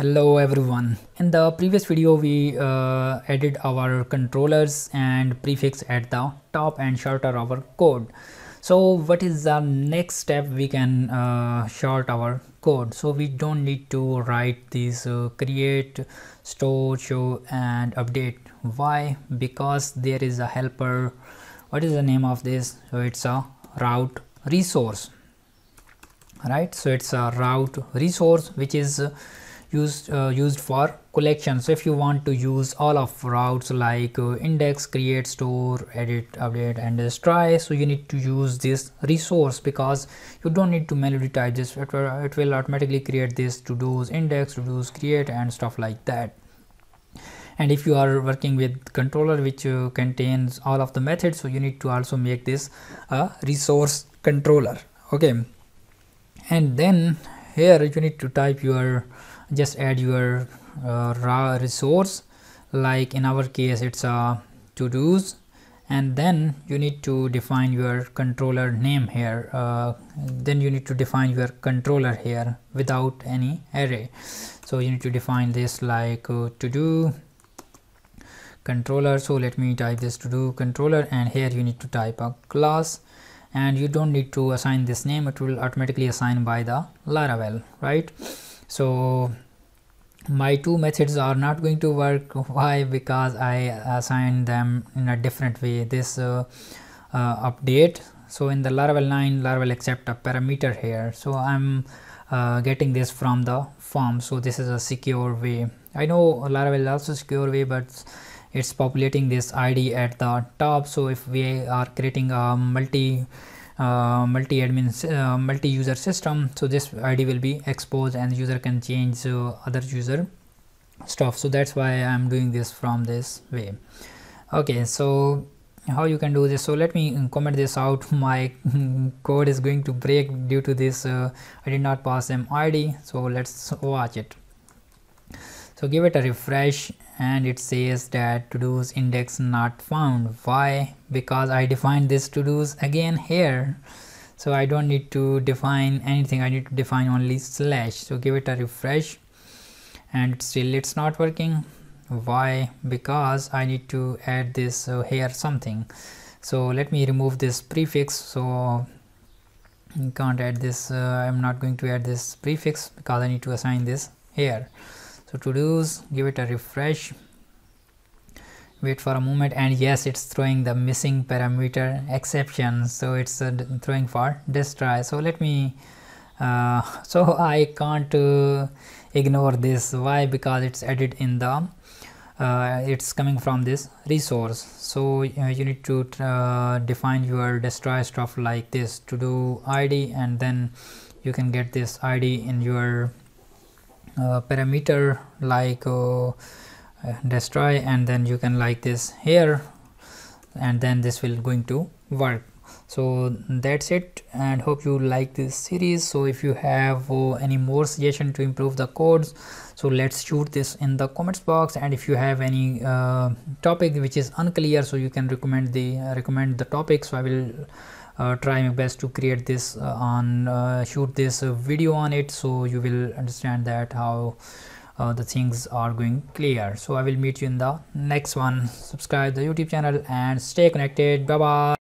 Hello everyone. In the previous video we added our controllers and prefix at the top and shorter our code. So what is the next step? We can short our code, so we don't need to write these create, store, show and update. Why? Because there is a helper. What is the name of this? So it's a route resource, right? So it's a route resource which is used for collection. So if you want to use all of routes like index, create, store, edit, update and destroy, so you need to use this resource because you don't need to manually type this. It will automatically create this to do's, index, to do's, create and stuff like that. And if you are working with controller which contains all of the methods, so you need to also make this a resource controller. Okay, and then here you need to type your, just add your raw resource, like in our case it's a to do's, and then you need to define your controller name here. Then you need to define your controller here without any array. So you need to define this like to do controller. So let me type this to do controller, and here you need to type a class, and you don't need to assign this name. It will automatically assign by the Laravel, right? So my two methods are not going to work. Why? Because I assigned them in a different way. This update, so in the Laravel 9 Laravel accept a parameter here, so I'm getting this from the form. So this is a secure way. I know Laravel is also secure way, but it's populating this ID at the top. So if we are creating a multi-user system, so this ID will be exposed and user can change other user stuff. So that's why I'm doing this from this way. Okay, so how you can do this? So let me comment this out. My code is going to break due to this. I did not pass them ID. So let's watch it. So give it a refresh, and it says that to do's index not found. Why? Because I defined this to do's again here. So I don't need to define anything. I need to define only slash. So give it a refresh, and still it's not working. Why? Because I need to add this here something. So let me remove this prefix. So you can't add this. I'm not going to add this prefix because I need to assign this here. So to do's, give it a refresh, wait for a moment, and yes, it's throwing the missing parameter exception. So it's throwing for destroy. So let me, so I can't ignore this. Why? Because it's added in the, it's coming from this resource. So you need to define your destroy stuff like this to do ID, and then you can get this ID in your parameter like destroy, and then you can like this here, and then this will going to work. So that's it, and hope you like this series. So if you have any more suggestion to improve the codes, so let's shoot this in the comments box. And if you have any topic which is unclear, so you can recommend the topic. So I will try my best to create this shoot this video on it, so you will understand that how the things are going clear. So I will meet you in the next one. Subscribe the YouTube channel and stay connected. Bye bye.